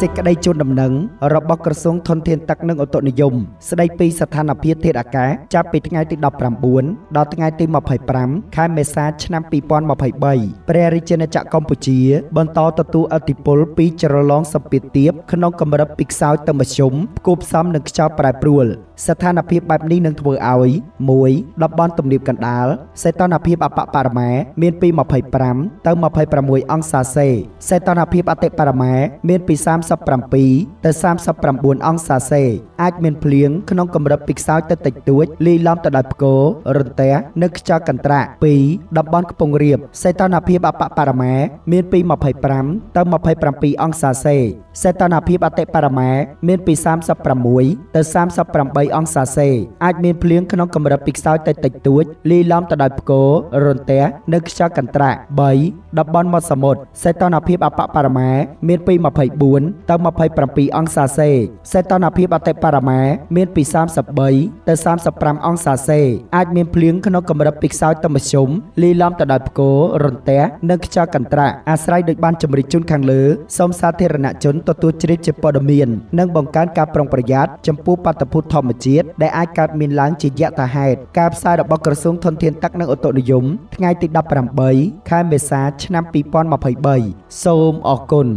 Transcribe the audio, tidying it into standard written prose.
สิกได้จุดดำหนังระบบกระทรวงทนเทียนตักนึ่งอตนิยมสได้ปีสถานอภิเทศอากาศจะปิดไงติดดับปรำบุญดาวไงติดมาเผยปรำค่ายเมซาชนำปีปอนมาเผยใบเปรริเจนจากกัมพูชีบรรทอตตูอติปลปีจรลองสปิดเตียบขนมกำรับปิกสาวตมชมกูบซ้ำหนึ่งชาวปลายปลวลสถานอภิแบบนี้หนึ่งทวีเอามวยดับบอลตุ่มดิบกันดาลเซตอนอภิปะปะแม่เมียนปีมาเผยปรำเติมมาเผยประมวยอังซาเซเซตอนอภิปะเตปรแม่เมียนปี3 สัปปรำปีแต่3 สัปปรำบุญอังซาเซอาจเมียนเพลียงขนมกำรับปิกสาวตติดตัวลีล้อมตะดับโกรุนเตะนึกชาวกันตระปีดับบอลกระปงเรียบเซตอนอภิปะปะแม่เมียนปีมาเผยปรำเติมมาเผยปรำปีอังซาเซเซตอนอภิปะเตปรแม่เมียนปี3 สัปปรำมวยแต่3 สัปปรำใบอังซาเซอาจเมียนเพลียงขนมกำรับปิกสาวตติดตัวลีล้อมตะดับโกรุนเตะนึกชาวกันตระใบดับบอลมาสมดเซตอนอภิปะปะแม่เมียนปีมาเผยบุญเติมมาเผยปรำปีอังซาเซเซตอนอภิปะเตปรแม่เมียนปี3 สัปปรำใบแต่3 สัปปรำอังซาเซอาจเมียนเพลียงขนมกำรับปิกสาวตมชมลีล้อมตะดับโกรุนเตะนึกชาวกันตระอาศัยโดยบ้านจมริจุนขังเลือสมสาเทรณชนตัวตัวจริจปอดเมียนนั่งบังการการปรองประหยัดจำปูปัตตพุทธธรรมจีดได้อาการมินล้างจิตยะตาเหตุการสายดอกบักกระทรวงทนเทียนตักนั่งอตนิยมไงติดดับปรำใบค่ายเมษาชนำปีปอนมาเผยใบโสมออกกุล